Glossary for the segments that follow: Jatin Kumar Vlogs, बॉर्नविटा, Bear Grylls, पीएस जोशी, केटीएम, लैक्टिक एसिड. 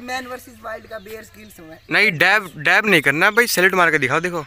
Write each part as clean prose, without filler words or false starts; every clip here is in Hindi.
मैन वर्सेस वाइल्ड का बेयर ग्रिल्स हुआ है। नहीं डैब डैब नहीं करना भाई, सैलेट मार के दिखाओ, देखो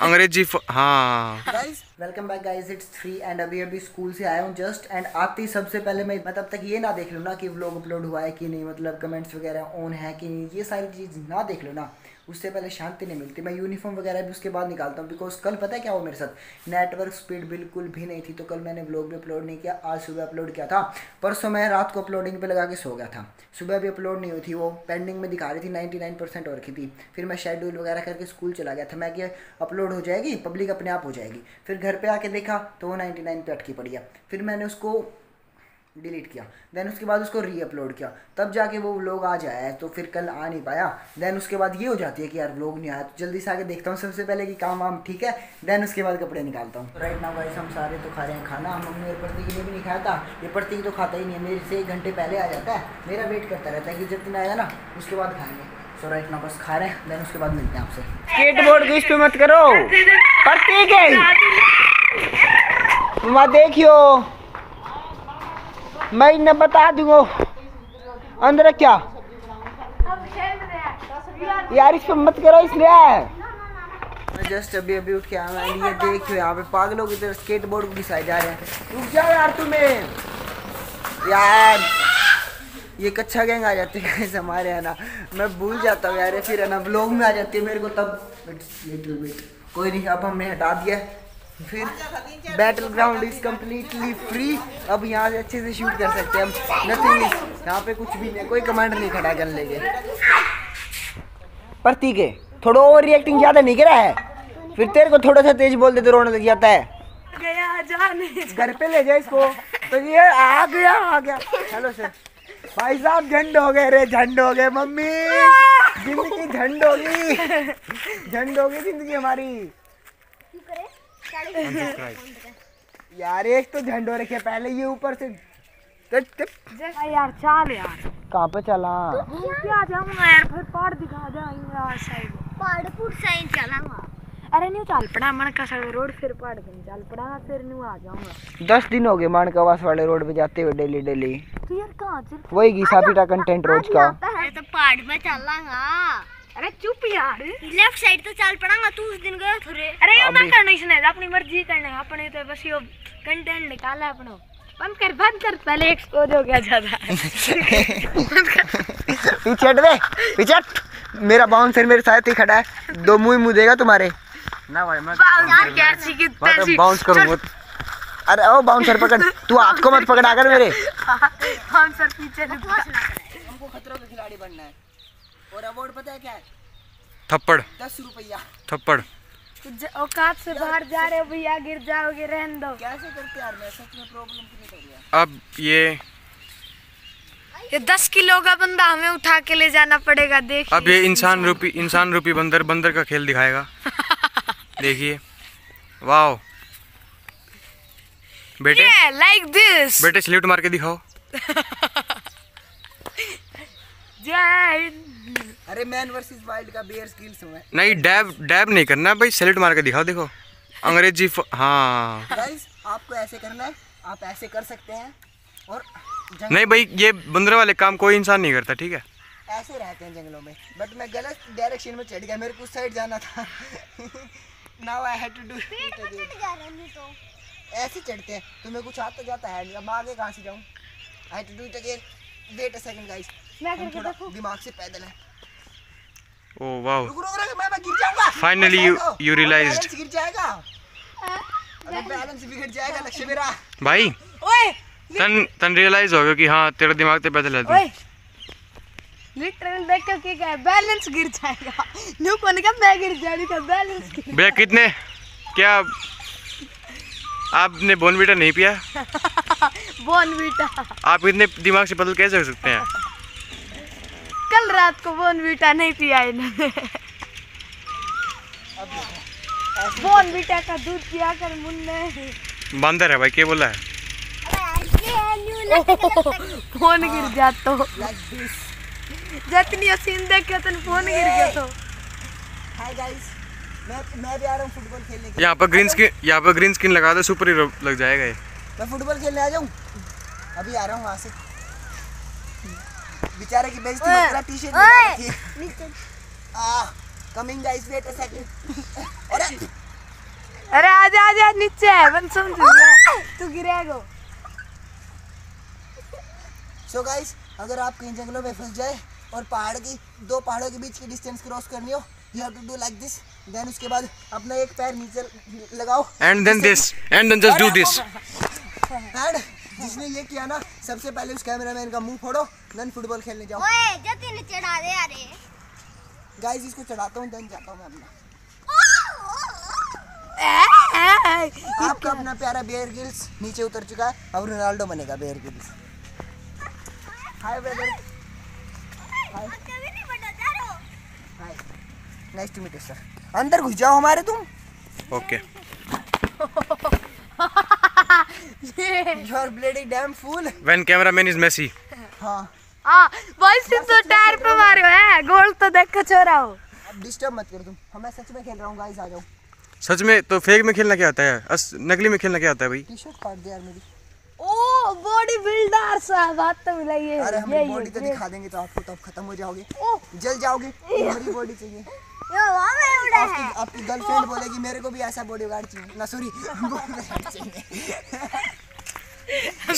अंग्रेजी। हाँ guys welcome back guys, it's 3 and अभी अभी स्कूल से आया हूँ जस्ट, एंड आते ही सबसे पहले मैं तब तक ये ना देख लूँ ना कि व्लॉग अपलोड हुआ है कि नहीं, मतलब कमेंट्स वगैरह ऑन है कि नहीं, ये सारी चीज़ ना देख लो ना, उससे पहले शांति नहीं मिलती। मैं यूनिफॉर्म वगैरह भी उसके बाद निकालता हूँ, बिकॉज कल पता है क्या हुआ मेरे साथ, नेटवर्क स्पीड बिल्कुल भी नहीं थी, तो कल मैंने व्लॉग भी अपलोड नहीं किया, आज सुबह अपलोड किया था। परसों मैं रात को अपलोडिंग पे लगा के सो गया था, सुबह भी अपलोड नहीं हुई थी, वो पेंडिंग में दिखा रही थी, 99% और रखी थी। फिर मैं शेड्यूल वगैरह करके स्कूल चला गया था, मैं कि अपलोड हो जाएगी, पब्लिक अपने आप हो जाएगी। फिर घर पर आके देखा तो वो 99 पे अटकी पड़ी है, फिर मैंने उसको डिलीट किया, देन उसके बाद उसको रीअपलोड किया, तब जाके वो व्लॉग आ जाए, तो फिर कल आ नहीं पाया। देन उसके बाद ये हो जाती है कि यार व्लॉग नहीं आया, तो जल्दी से आके देखता हूँ सबसे पहले कि काम वाम ठीक है, देन उसके बाद कपड़े निकालता हूँ। राइट नाउ गाइस हम सारे तो खा रहे हैं खाना, हम मम्मी और प्रतीक ने भी नहीं खाया था, ये प्रतीक तो खाता ही नहीं है, मेरे से 1 घंटे पहले आ जाता है, मेरा वेट करता रहता है कि जब दिन आएगा ना उसके बाद खाएंगे। सो राइट नाउ बस खा रहे हैं, देन उसके बाद मिलते हैं आपसे। स्केटबोर्ड की इस्तेमाल मत करो प्रतीक, माँ देखियो मैं न बता दूंगा अंदर क्या यार, इस पर मत करो इसलिए। मैं जस्ट अभी अभी उठ के आया हूं, ये देखियो यहाँ पे पागलों की तरह स्केटबोर्ड को घिसाए जा रहे हैं। रुक जाओ यार तुम्हें, यार ये कच्चा गैंग आ जाती है हमारे, है ना, मैं भूल जाता हूँ यार, फिर है ना व्लॉग में आ जाती है मेरे को तब। लिटिल बिट कोई नहीं, अब हमने हटा दिया, फिर battle ground is completely free, अब यहाँ से अच्छे से शूट कर सकते हैं हम, नथिंग इज, यहाँ पे कुछ भी नहीं, कोई कमांडर नहीं खड़ा कर लेंगे। प्रतीक है थोड़ा ओवर रिएक्टिंग ज़्यादा नहीं करा है, फिर तेरे को थोड़ा सा तेज बोल दे तो रोने लग जाता है। गया जाने घर पे ले जाए इसको, तो ये आ गया आ गया। हेलो सर, भाई साहब झंड हो गए रे, झंड हो गए मम्मी, जिंदगी झंड होगी, झंड होगी जिंदगी हमारी यार। एक तो झंडो रखे पहले, ये ऊपर से यार चाल, यार कहाँ पे चला क्या जाऊंगा यार, फिर पहाड़ दिखा जाऊंगा साइड, पहाड़पुर साइड चलाऊंगा। अरे न्यू चल पड़ा मानका वाले रोड, फिर पहाड़ पे चल पड़ा, फिर न्यू आ जाऊंगा। 10 दिन हो गए मानका वाले रोड पे जाते हुए डेली डेली। तो यार कहाँ चल, वही घिसा पीटा कंटेंट रोज का, तो पहाड़ पे चलाऊंगा। अरे चुप यार, लेफ्ट साइड तो चल पड़ांगा, तू उस दिन गया थोड़े। अरे यो ना करना इसने, अपनी मर्जी करना, अपने तो बस यो कंटेंट निकाला अपनो। बंद कर पहले, एक्सपोज हो गया ज्यादा। पिचट बे पिचट, मेरा बाउंसर मेरे साथ ही खड़ा है, 2 मुंह देगा तुम्हारे ना भाई, मैं बाउंसर क्या सी की तैसी बाउंस करूंगा। अरे ओ बाउंसर पकड़, तू हाथ को मत पकड़ा कर मेरे, बाउंसर पीछे रुक, हमको खतरों के खिलाड़ी बनना है। और अवार्ड पता है क्या है? थप्पड़, 10 रुपया थप्पड़। औकात से बाहर जा रहे हो भैया, गिर जाओगे, रहने दो। कैसे करते यार, मैं सच में प्रॉब्लम क्रिएट हो गया। अब ये 10 किलो का बंदा हमें उठा के ले जाना पड़ेगा, देखिए। अब ये इंसान रूपी बंदर का खेल दिखाएगा। देखिए वाओ बेटे, लाइक दिस बेटे, सैल्यूट मार के दिखाओ। जय। अरे मैन वर्सेस वाइल्ड का बेयर ग्रिल्स हुआ है। नहीं डैब नहीं करना भाई, सैलेट मार के दिखाओ, देखो अंग्रेजी। हाँ गाइस आपको ऐसे करना है, आप ऐसे कर सकते हैं। और नहीं भाई, ये बंदर वाले काम कोई इंसान नहीं करता, ठीक है। ऐसे रहते हैं जंगलों में, बट मैं गलत डायरेक्शन में चढ़ गया, मेरे को उस साइड जाना था। Now I had to do it. ऐसे चढ़ते हैं, तुम्हें कुछ आता जाता है नहीं, अब आगे कहाँ से जाऊँ। I had to do it again, wait a second guys, मैं थोड़ा दिमाग से पैदल है। ओह वाओ, रुक मैं गिर जाऊंगा। फाइनली यू रियलाइज्ड, गिर जाएगा, अरे बैलेंस बिगड़ जाएगा लक्ष्य मेरा भाई। ओए तन रियलाइज हो गया कि हां तेरा दिमाग तो पैदल है। ओए लिटरल देख के क्या है, बैलेंस गिर जाएगा। न्यू कौन का मैं गिर जानी था, बैलेंस गिर भैया। कितने क्या आपने बॉर्नविटा नहीं पिया? बॉर्नविटा आप इतने दिमाग से पैदल कैसे हो सकते हैं? कल रात को बॉर्नविटा नहीं पिया इन्होंने। बॉर्नविटा का दूध पिया कर मुन्ने। बंदर है भाई, क्या बोला है? फोन गिर जातो। जितनी असीन देखे तन फोन गिर गया तो। हाय गाइस, मैं भी आ रहा हूं फुटबॉल खेलने के लिए। यहाँ पर ग्रीन स्क्रीन लगा दो, सुपर हीरो लग जाएगा ये। मैं फुटबॉल खेलने आ जाऊँ, अभी आ रहा हूँ वहाँ से। बेचारे की बेइज्जती मत कर, टी-शर्ट नहीं थी। Coming guys, wait a second. अरे अरे आजा आजा नीचे, वन समझ तू गिरेगा। सो गाइस, अगर आप कहीं जंगलों में फंस जाए और पहाड़ की दो पहाड़ों के बीच की डिस्टेंस क्रॉस करनी हो, you have to do like this, then उसके बाद अपना एक पैर नीचे लगाओ and then just do this। and जिसने ये किया ना, सबसे पहले उस कैमरामैन का मुंह फोड़ो, then फुटबॉल खेलने जाओ। ओए जतिन चढ़ा दे यार, गाइस इसको चढ़ाता हूँ then जाता हूँ मैं अपना। आपका अपना प्यारा बेयर ग्रिल्स नीचे उतर चुका है, अब रोनाल्डो बनेगा Bear Grylls. Hi brother, hi, nice to meet you sir. अंदर घुस जाओ हमारे तुम। Okay. Your bloody damn fool. When cameraman is messy. हाँ। आ, boys तुम तो टायर पे मारे हो हैं, गोल तो देख के छोरा हो। अब डिस्टर्ब मत करो तुम, मैं सच में खेल रहा हूँ गाइस, आ जाओ। सच में तो फेक में खेलना क्या होता है, नकली में खेलना क्या होता है भाई? टी-शर्ट काट दे यार मेरी। ओ बॉडी बिल्डर साहब, बात तो मिलाइए। अरे हम बॉडी तो दिखा देंगे तो आपको तब खत्म हो जाओगे, जल जाओगे। मेरी बॉडी चाहिए। आपकी गर्लफ्रेंड बोलेगी मेरे को भी ऐसा बॉडी गार्ड चाहिए ना, सॉरी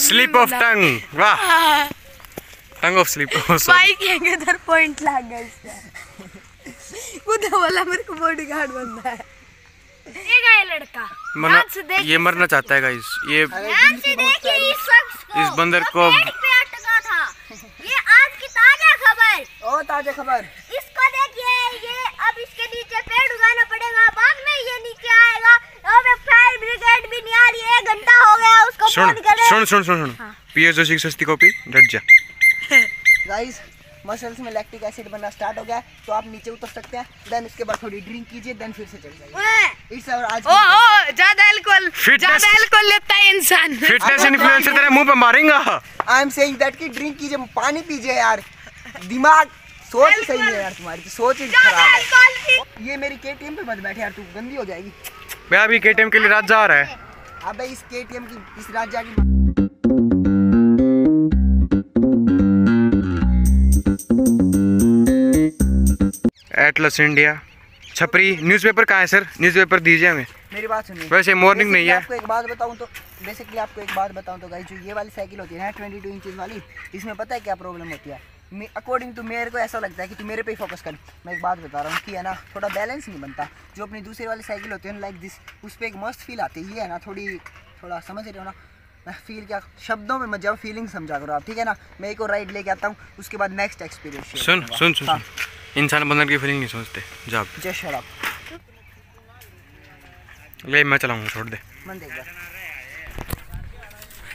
स्लिप ऑफ टंग। वाह, टंग ऑफ स्लिप। बाइक के अंदर पॉइंट लग गया इसका। खुद वाला मेरे को बॉडी गार्ड बनना है। ये गाइस लड़का ध्यान से देख, ये मरना चाहता है गाइस। ये ध्यान से देखिए इस शख्स को, इस बंदर को पेड़ पे अटका था। ये आज की ताजा खबर, ओ ताजा खबर, इसको देखिए। ये अब इसके नीचे पेड़ उगाना पड़ेगा, बाद में ये नीचे आएगा। अब फायर ब्रिगेड भी नहीं आ रही है, घंटा हो गया उसको फोन करे। सुन पीएस जोशी की सस्ती कॉपी, डट जा। गाइस मसल्स में लैक्टिक एसिड बनना स्टार्ट हो गया, तो आप नीचे उतर सकते हैं। देन उसके बाद थोड़ी ड्रिंक कीजिए, देन फिर से चल जाइए। इट्स आवर आज। ओ ज्यादा अल्कोहल लेता है इंसान, फिटनेस इन्फ्लुएंसर तेरे मुंह पे मारेगा। आई एम सेइंग दैट कि ड्रिंक कीजिए, पानी पीजिए यार, दिमाग सोच सही है यार, तुम्हारी सोच ही खराब है। ये मेरी केटीएम पे मत बैठ यार, तू गंदी हो जाएगी। मैं अभी केटीएम के लिए रात जा रहा है। अबे इस केटीएम की इस रात जाएगी। एटलस इंडिया छपरी न्यूज़पेपर कहाँ है सर? न्यूज़पेपर दीजिए हमें। मेरी बात सुनिए, वैसे मॉर्निंग नहीं है। आपको एक बात बताऊं तो गाइस, जो ये वाली साइकिल होती है ना 22 इंचेस वाली, इसमें पता है क्या प्रॉब्लम होती है? अकॉर्डिंग टू मेरे को ऐसा लगता है कि तू मेरे पे ही फोकस कर। मैं एक बात बता रहा हूँ कि है ना, थोड़ा बैलेंस नहीं बनता। जो अपनी दूसरी वाली साइकिल होती है ना लाइक दिस, उस पर एक मस्त फील आती है। ये है ना थोड़ा समझ रहे हो ना, फील क्या, शब्दों में मत जाओ, फीलिंग समझा करो आप, ठीक है ना। मैं एक और राइड लेके आता हूँ, उसके बाद नेक्स्ट एक्सपीरियंस। सुन इंसान बंदर की फीलिंग नहीं सोचते, जाओ जय शराब ले, मैं चलाऊंगा, छोड़ दे।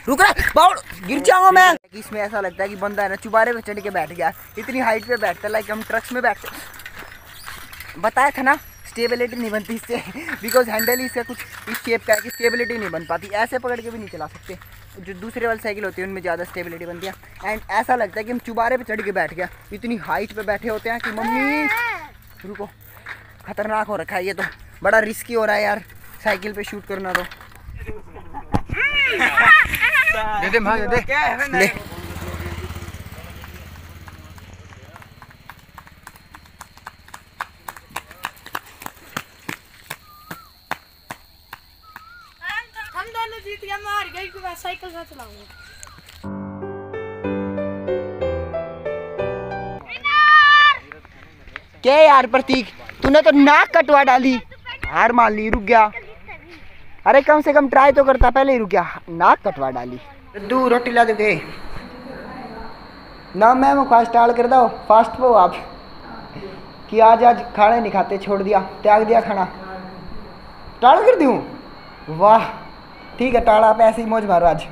रुक रहा, बाउल गिर जाऊंगा मैं। इसमें ऐसा लगता है कि बंदा है ना चुबारे पे चढ़ के बैठ गया, इतनी हाइट पे बैठता है लाइक हम ट्रक्स में बैठते। बताया था ना, स्टेबिलिटी नहीं बनती इससे, बिकॉज हैंडल ही इसका कुछ इस शेप का है कि स्टेबिलिटी नहीं बन पाती। ऐसे पकड़ के भी नहीं चला सकते, जो दूसरे वाली साइकिल होती है उनमें ज़्यादा स्टेबिलिटी बनती है। एंड ऐसा लगता है कि हम चुबारे पे चढ़ के बैठ गया, इतनी हाइट पे बैठे होते हैं कि मम्मी रुको। खतरनाक हो रखा है ये तो, बड़ा रिस्की हो रहा है यार साइकिल पे शूट करना। तो साइकिल से चलाऊंगा। क्या यार प्रतीक, तूने तो नाक कटवा डाली। हार मान ली, रुक गया। अरे कम से कम ट्राई तो करता, पहले ही रुक गया, नाक कटवा डाली। दू रोटी ला दे ना, मैम फास्ट आल कर दो, फास्ट पो आप कि आज खाना नहीं खाते, छोड़ दिया, त्याग दिया खाना, टाल कर दूँ। वाह ठीक है, टाड़ा आप ऐसे ही मौज मारो आज।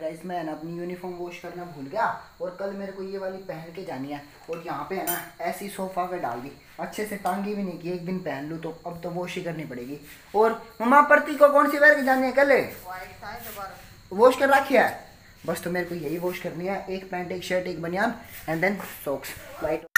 गाइस मैं ना अपनी यूनिफॉर्म वॉश करना भूल गया, और कल मेरे को ये वाली पहन के जानी है। और यहाँ पे है ना ऐसी सोफा पे डाल दी, अच्छे से टांगी भी नहीं की, एक दिन पहन लूँ तो। अब तो वॉश ही करनी पड़ेगी। और मम्मा प्रतीक को कौन सी पहन के जानी है? कल वॉश कर रखी है, बस तो मेरे को यही वॉश करनी है। एक पैंट, एक शर्ट, एक बनियान एंड देन सॉक्स।